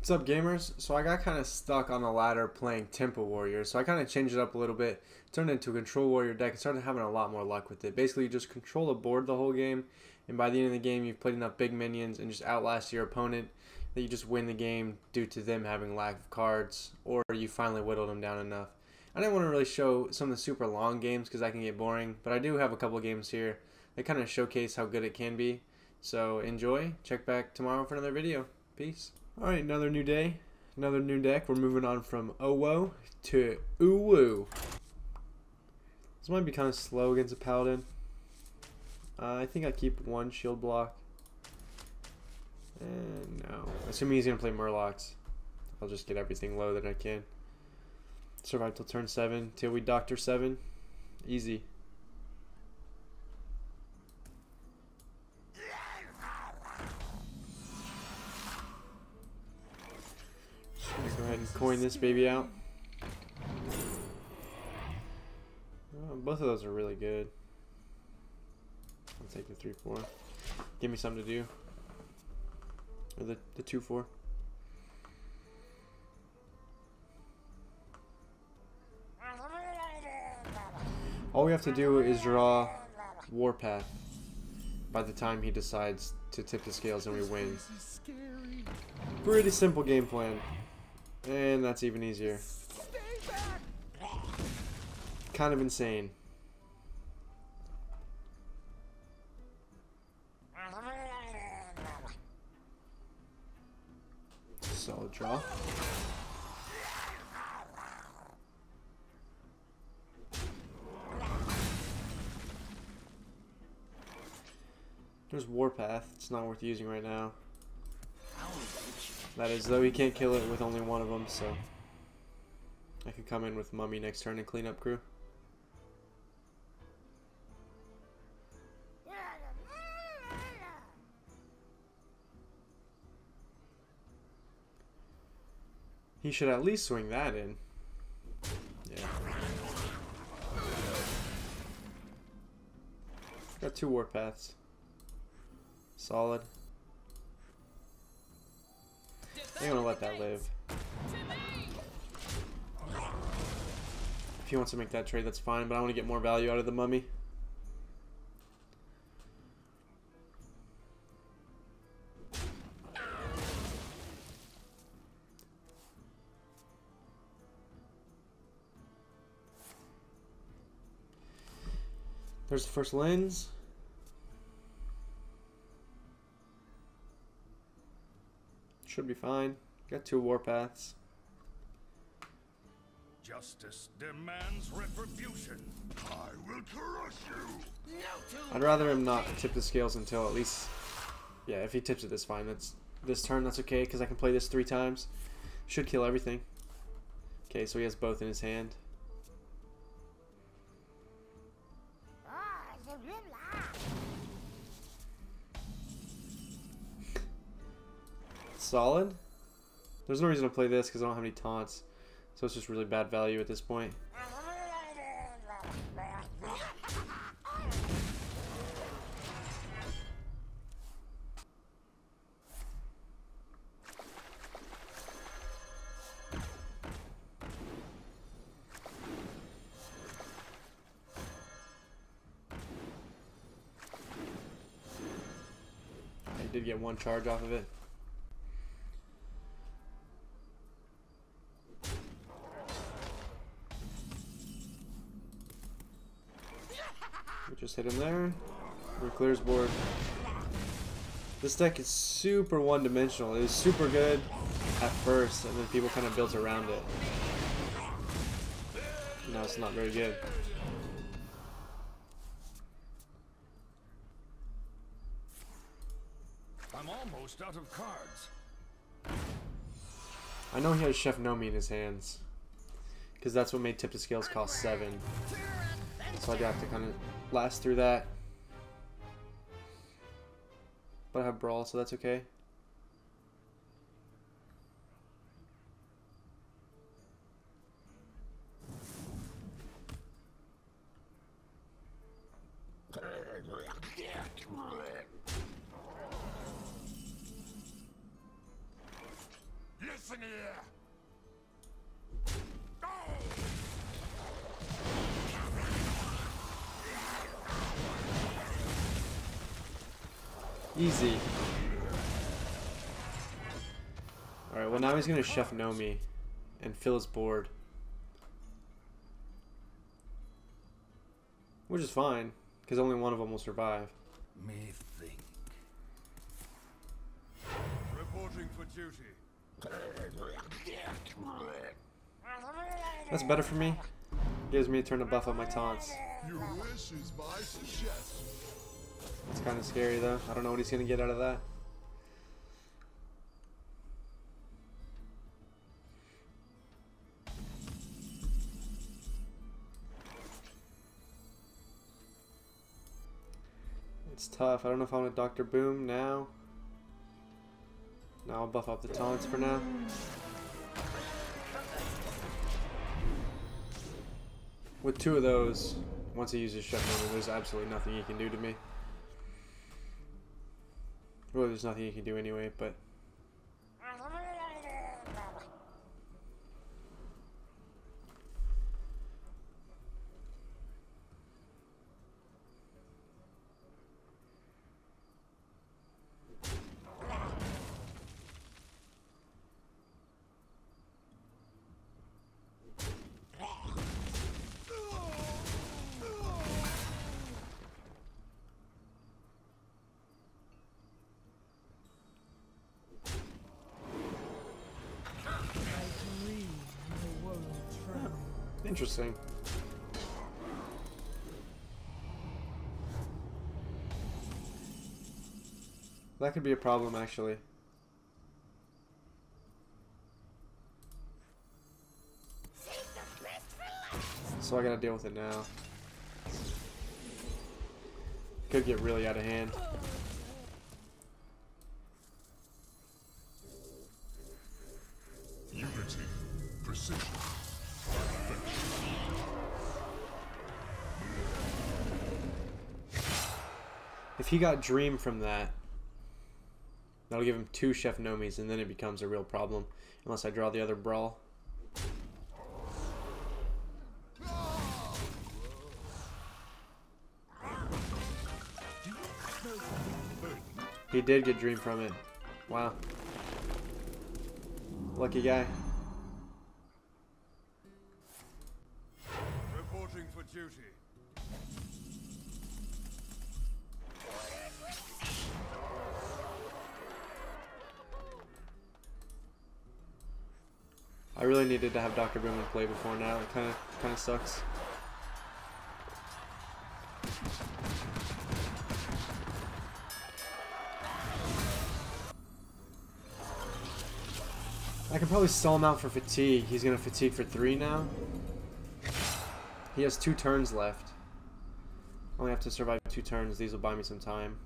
What's up, gamers? So I got kind of stuck on the ladder playing Temple Warrior, so I kind of changed it up a little bit, turned it into a Control Warrior deck, and started having a lot more luck with it. Basically, you just control the board the whole game, and by the end of the game, you've played enough big minions and just outlast your opponent that you just win the game due to them having lack of cards, or you finally whittled them down enough. I didn't want to really show some of the super long games because that can get boring, but I do have a couple games here that kind of showcase how good it can be. So enjoy, check back tomorrow for another video. Peace. Alright, another new day, another new deck. We're moving on from Owo to Uwu. This might be kind of slow against a paladin. I think I keep one shield block. And no. Assuming he's going to play Murlocs, I'll just get everything low that I can. Survive till turn 7, till we Doctor 7. Easy. Coin this baby out. Oh, both of those are really good. I'll take the 3-4. Give me something to do. Or the 2-4. All we have to do is draw Warpath by the time he decides to tip the scales and we win. Pretty simple game plan. And that's even easier. Kind of insane. Solid draw. There's Warpath. It's not worth using right now. That is, though he can't kill it with only one of them, so I could come in with Mummy next turn and clean up crew. He should at least swing that in. Yeah. Got two Warpaths. Solid. I'm gonna let that live. If he wants to make that trade, that's fine, but I want to get more value out of the Mummy. There's the first lens. Should be fine. Got two Warpaths. Justice demands retribution. I will crush you. I'd rather him not tip the scales until at least, yeah, if he tips it, that's fine. That's this turn. That's okay because I can play this 3 times. Should kill everything. Okay, so he has both in his hand. Solid. There's no reason to play this because I don't have any taunts, so it's just really bad value at this point. I did get one charge off of it. Just hit him there. We're clears board. This deck is super one-dimensional. It was super good at first, and then people kind of built around it. Now it's not very good. I'm almost out of cards. I know he has Chef Nomi in his hands, because that's what made Tip the Scales cost 7. So I'd have to kind of last through that. But I have Brawl, so that's okay. listen here. Easy. Alright, well now he's gonna Chef Nomi and fill his board. Which is fine, because only one of them will survive. Me think. Reporting for duty. That's better for me. Gives me a turn to buff up my taunts. Your wish is my suggestion. It's kind of scary though. I don't know what he's gonna get out of that. It's tough. I don't know if I want a Dr. Boom now. Now I'll buff up the taunts for now. With two of those, once he uses Chef Nomi, there's absolutely nothing he can do to me. Well, there's nothing he can do anyway, but... Interesting. That could be a problem, actually. So I gotta deal with it now. Could get really out of hand. Unity, precision. If he got Dream from that, that'll give him two Chef Nomis, and then it becomes a real problem. Unless I draw the other Brawl. He did get Dream from it. Wow. Lucky guy. Reporting for duty. I really needed to have Dr. Boom in play before now. It kind of sucks. I could probably stall him out for fatigue. He's gonna fatigue for 3 now. He has 2 turns left. I only have to survive 2 turns. These will buy me some time.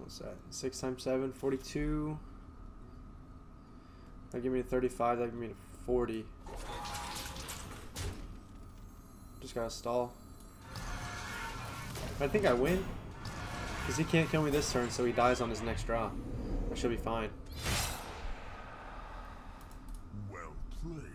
What's that? 6 times 7, 42. That'll give me a 35, that'll give me a 40. Just gotta stall. I think I win. Because he can't kill me this turn, so he dies on his next draw. I should be fine. Well played.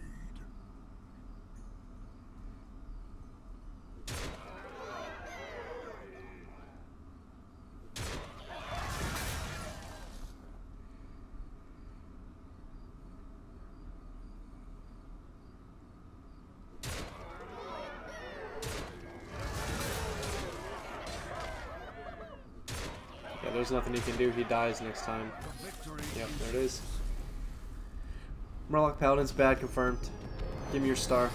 There's nothing he can do. He dies next time. Yep, there it is. Murloc Paladin's bad. Confirmed. Give me your star.